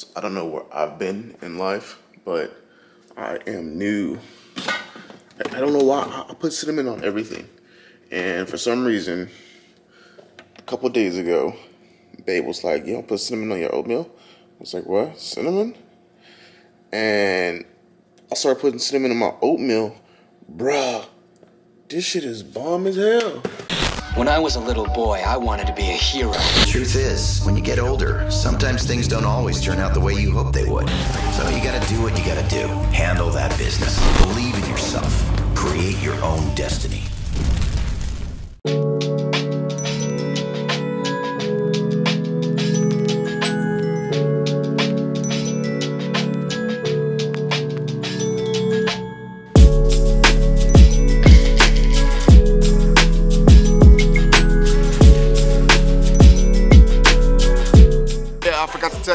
So I don't know where I've been in life, but I am new. I don't know why I put cinnamon on everything. And for some reason, a couple days ago, babe was like, you don't put cinnamon on your oatmeal? I was like, what? Cinnamon? And I started putting cinnamon in my oatmeal. Bruh, this shit is bomb as hell. When I was a little boy, I wanted to be a hero. The truth is, when you get older, sometimes things don't always turn out the way you hoped they would. So you gotta do what you gotta do. Handle that business. Believe in yourself. Create your own destiny.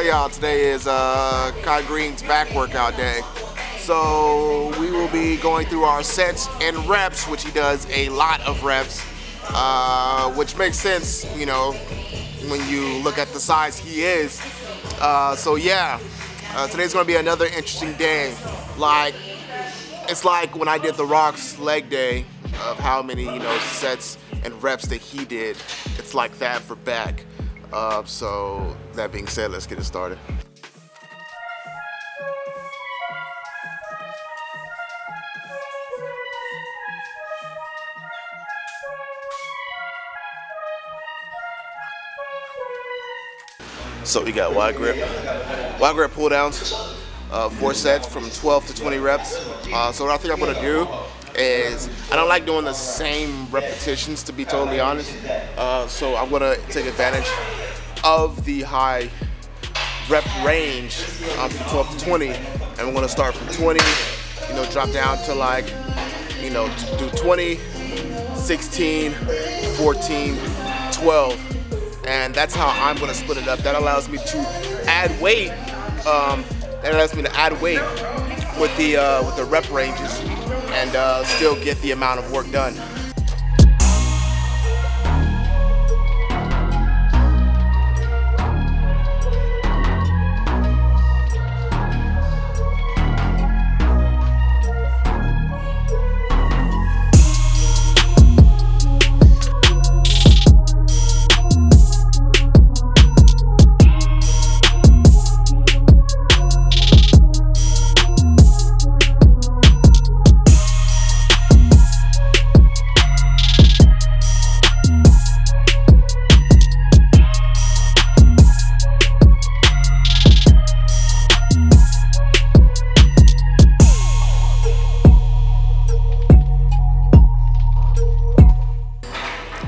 Y'all, today is Kai Greene's back workout day, so we will be going through our sets and reps, which he does a lot of reps, which makes sense, you know, when you look at the size he is. So yeah, today's gonna be another interesting day. Like, it's like when I did The Rock's leg day, of how many, you know, sets and reps that he did. It's like that for back. So that being said, let's get it started. So we got wide grip pull downs, 4 sets from 12 to 20 reps. So what I think I'm gonna do is, I don't like doing the same repetitions, to be totally honest. So I'm gonna take advantage of the high rep range from 12 to 20, and we're gonna start from 20, you know, drop down to, like, you know, do 20, 16, 14, 12, and that's how I'm gonna split it up. That allows me to add weight. That allows me to add weight with the rep ranges, and still get the amount of work done.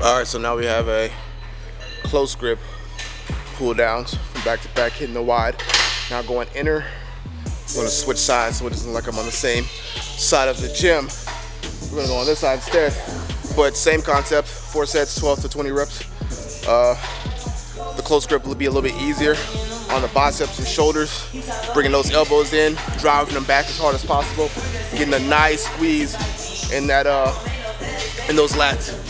Alright, so now we have a close grip pull downs from back to back, hitting the wide. Now going inner, I'm gonna switch sides so it doesn't look like I'm on the same side of the gym. We're gonna go on this side instead. But same concept, 4 sets, 12 to 20 reps. The close grip will be a little bit easier on the biceps and shoulders, bringing those elbows in, driving them back as hard as possible, getting a nice squeeze in that in those lats.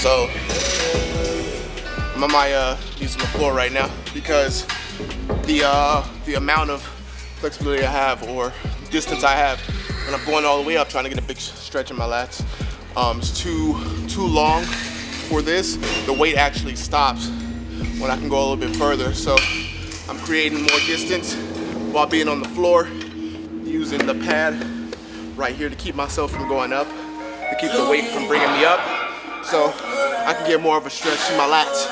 So I'm on my knees on the floor right now, because the amount of flexibility I have, or distance I have, when I'm going all the way up trying to get a big stretch in my lats, it's too long for this. The weight actually stops when I can go a little bit further. So I'm creating more distance while being on the floor, using the pad right here to keep myself from going up, to keep the weight from bringing me up, so I can get more of a stretch in my lats.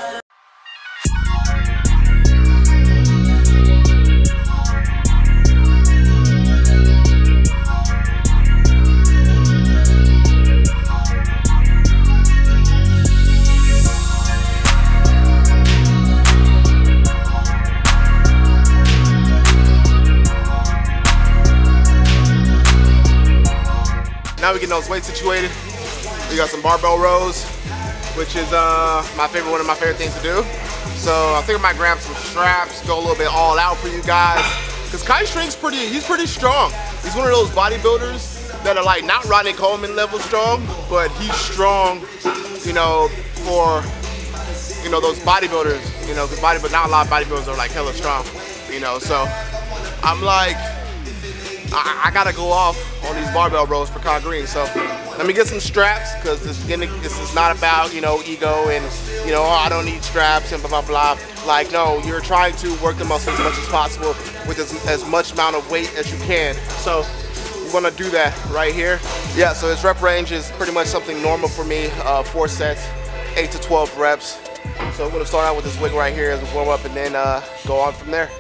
Now we getting those weights situated. We got some barbell rows, which is one of my favorite things to do. So I think I might grab some straps, go a little bit all out for you guys. Cause Kai Shrink's he's pretty strong. He's one of those bodybuilders that are like not Ronnie Coleman level strong, but he's strong, you know, for, you know, those bodybuilders, you know, but not a lot of bodybuilders are like hella strong, you know, so I'm like, I gotta go off on these barbell rows for Kai Greene. So let me get some straps, because this is not about, you know, ego and, you know, oh, I don't need straps and blah, blah, blah. Like, no, you're trying to work the muscle as much as possible with as much amount of weight as you can. So we're gonna do that right here. Yeah, so his rep range is pretty much something normal for me, 4 sets, 8 to 12 reps. So I'm gonna start out with this wig right here as a warm up and then go on from there.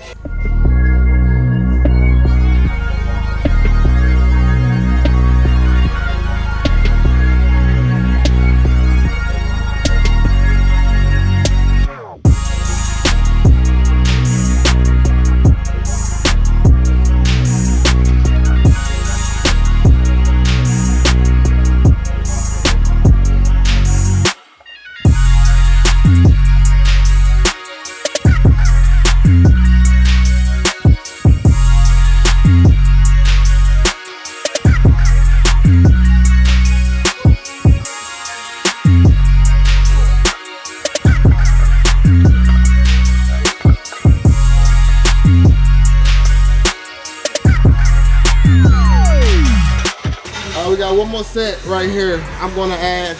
One more set right here. I'm gonna add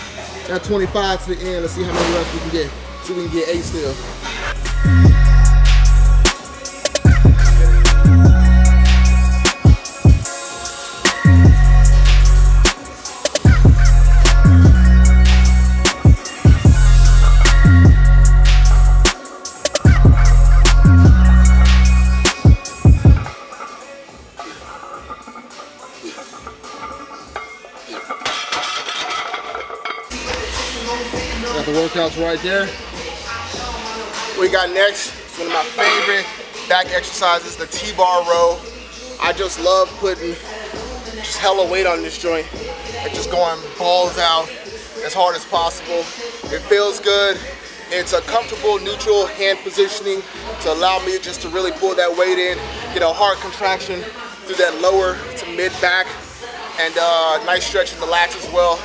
that 25 to the end. Let's see how many reps we can get. See if we can get 8 still. The workouts right there. We got next, it's one of my favorite back exercises, the T-Bar Row. I just love putting just hella weight on this joint and just going balls out as hard as possible. It feels good. It's a comfortable neutral hand positioning to allow me just to really pull that weight in, get a hard contraction through that lower to mid back, and nice stretch in the lats as well.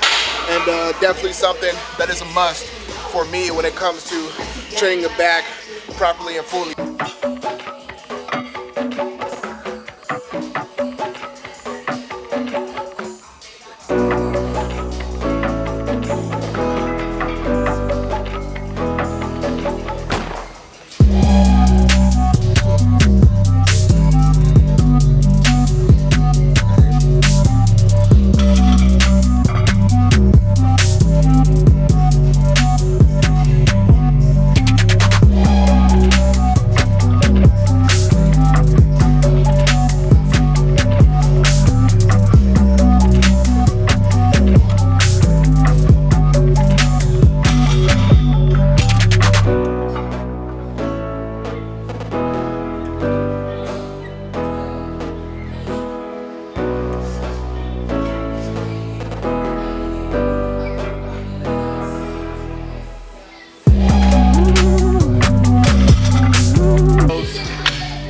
And definitely something that is a must for me when it comes to training the back properly and fully.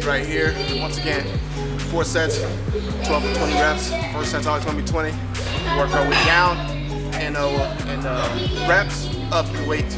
Right here, once again, 4 sets, 12 to 20 reps. First set's always gonna be 20. We work our way down and reps up the weight.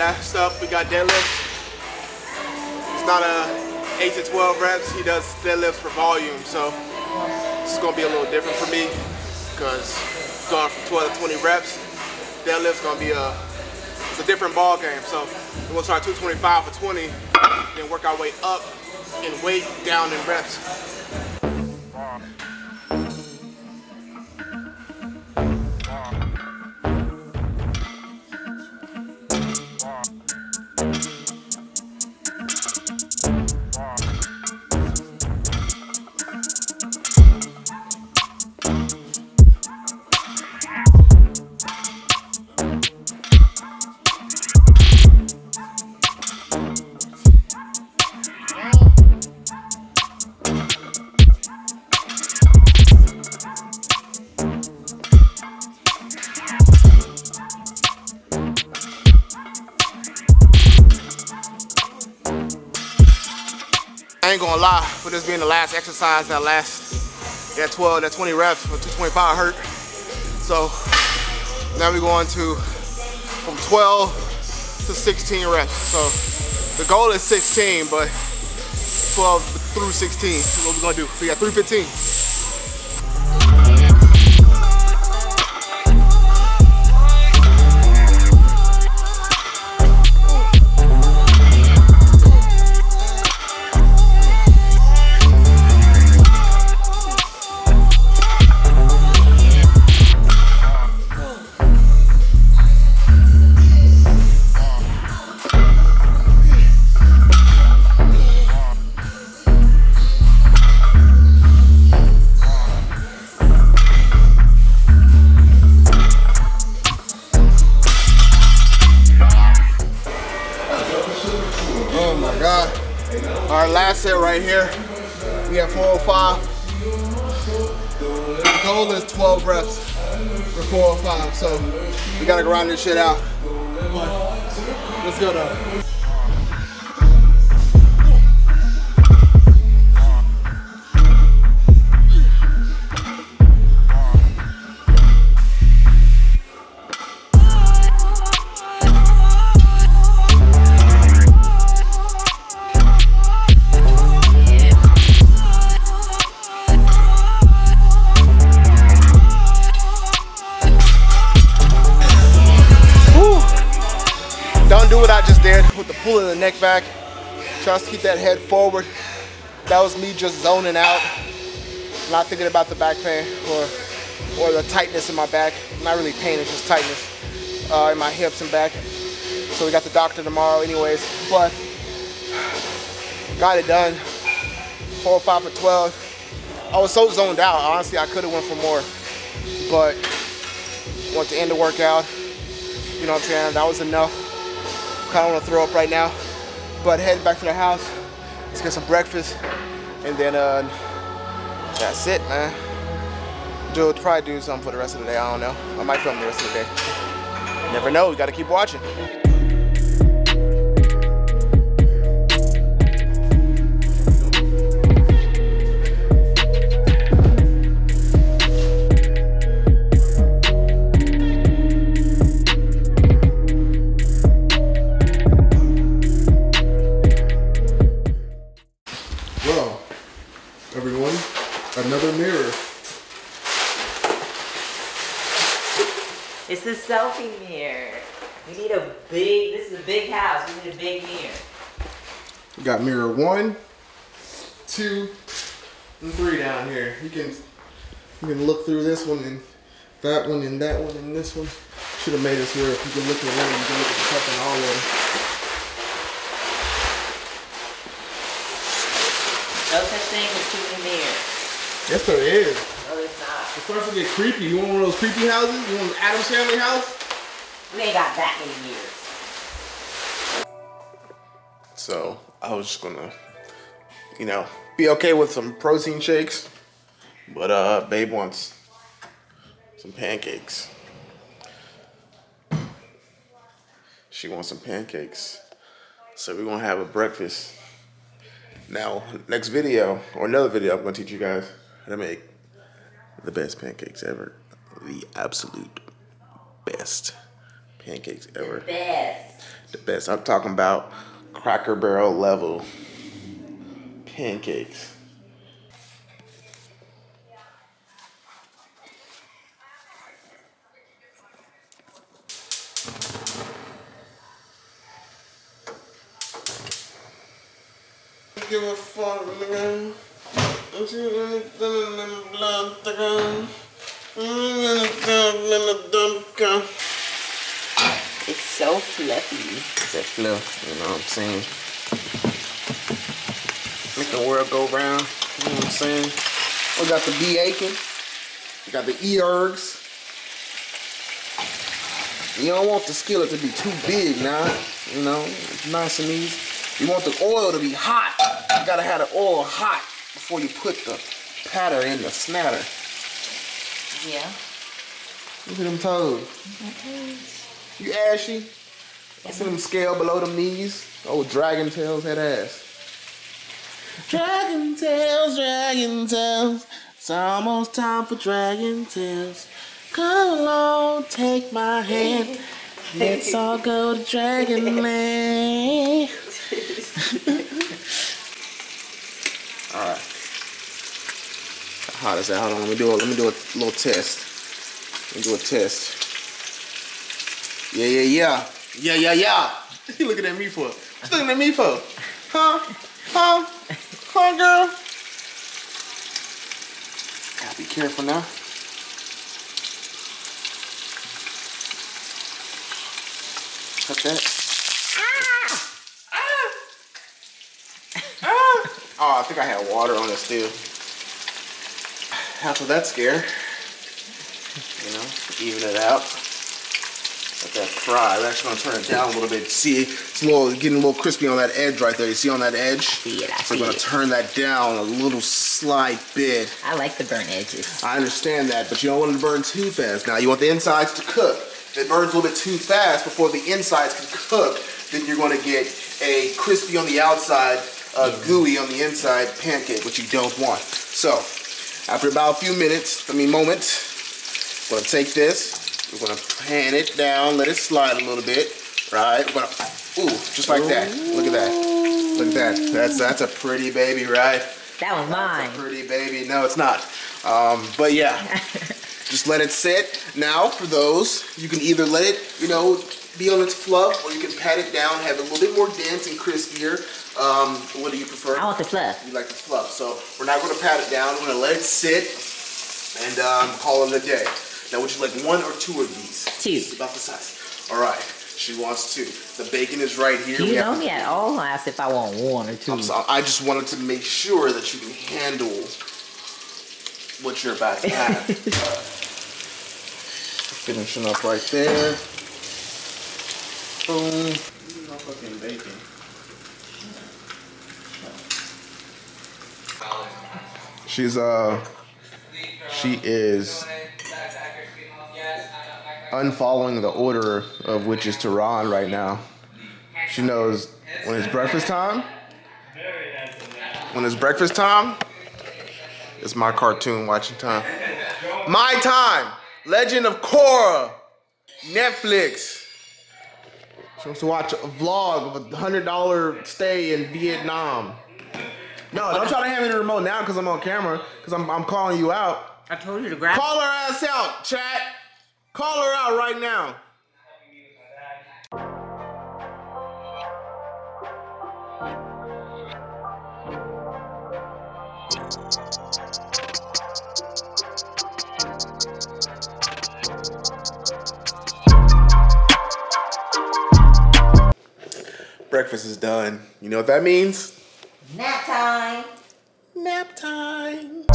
Last up, we got deadlifts. It's not a 8 to 12 reps. He does deadlifts for volume, so it's gonna be a little different for me because going from 12 to 20 reps, deadlifts gonna be a different ball game. So We're gonna start 225 for 20, then work our way up in weight, down in reps. I ain't gonna lie, for this being the last exercise, that 20 reps for 225 hurt. So now we're going to from 12 to 16 reps. So the goal is 16, but 12 through 16 is what we're gonna do. We got 315. Our last set right here, we have 405. The goal is 12 reps for 405, so we gotta grind this shit out. But let's go though. With the pulling the neck back, trying to keep that head forward. That was me just zoning out, not thinking about the back pain or the tightness in my back. Not really pain, it's just tightness in my hips and back. So we got the doctor tomorrow anyways, but got it done. 405 for 12. I was so zoned out, honestly, I could have went for more, but want to end the workout. You know what I'm saying? That was enough. Kind of want to throw up right now, but heading back to the house. Let's get some breakfast, and then that's it, man. Dude, probably do something for the rest of the day. I don't know. I might film the rest of the day. You never know. We got to keep watching. Another mirror. It's a selfie mirror. We need a big, this is a big house. We need a big mirror. We got mirror 1, 2, and 3 down here. You can look through this one and that one and that one and this one. Should have made this where if you can look at one, you can look at the cup and all of them. No such thing as shooting mirrors. Yes, there is. No, it's not. It starts to get creepy. You want one of those creepy houses? You want an Adams Family house? We ain't got that many years. So, I was just gonna, you know, be okay with some protein shakes. But, babe wants some pancakes. She wants some pancakes. So, we're gonna have a breakfast. Now, next video, or another video, I'm gonna teach you guys to make the best pancakes ever. The absolute best pancakes ever. The best. The best. I'm talking about Cracker Barrel level pancakes. give a fuck, nigga. It's so fluffy. It's that fluff, you know what I'm saying? Make the world go round, you know what I'm saying? We got the bee aching. We got the e-ergs. You don't want the skillet to be too big now, you know, it's nice and easy. You want the oil to be hot. You gotta have the oil hot before you put the patter in the snatter. Yeah. Look at them toes. Mm-hmm. You ashy? Mm-hmm. I see them scale below them knees. Oh, Dragon Tails had ass. Dragon Tails, Dragon Tails. It's almost time for Dragon Tails. Come along, take my hand. Let's all go to Dragonland. Alright. How hot is that? Hold on, let me do a little test. Let me do a test. Yeah, yeah, yeah. Yeah, yeah, yeah. What you looking at me for? What you looking at me for? Huh? Huh? Huh, girl? Gotta be careful now. Cut that. Ah! Ah! Ah! Oh, I think I had water on it still. After that scare, you know, even it out. Let that fry. I'm actually gonna turn it down a little bit. See, it's a little, getting a little crispy on that edge right there. You see on that edge? Yeah, so I'm gonna turn that down a little slight bit. I like the burnt edges. I understand that, but you don't want it to burn too fast. Now you want the insides to cook. If it burns a little bit too fast before the insides can cook, then you're going to get a crispy on the outside, gooey on the inside pancake, which you don't want. So, after about a few minutes, moments, we're going to take this, we're going to pan it down, let it slide a little bit, right? We're going to, just like that. Look at that. Look at that. That's a pretty baby, right? That was mine. That's a pretty baby. No, it's not. But yeah. Just let it sit. Now, for those, you can either let it, you know, be on its fluff, or you can pat it down, have it a little bit more dense and crispier. What do you prefer? I want the fluff. You like the fluff. So we're not going to pat it down. We're going to let it sit and call it a day. Now, would you like one or two of these? Two. It's about the size. All right. She wants two. The bacon is right here. You know me at all. I asked if I want one or two. I just wanted to make sure that you can handle what you're about to have. Finishing up right there. Boom. No fucking bacon. She is unfollowing the order of which is to Ron right now. She knows when it's breakfast time. When it's breakfast time, it's my cartoon watching time. My time. Legend of Korra, Netflix. She wants to watch a vlog of a $100 stay in Vietnam. No, don't try to hand me the remote now because I'm on camera, because I'm calling you out. I told you to grab. Call her ass out, chat. Call her out right now. Breakfast is done. You know what that means? Nap time. Nap time.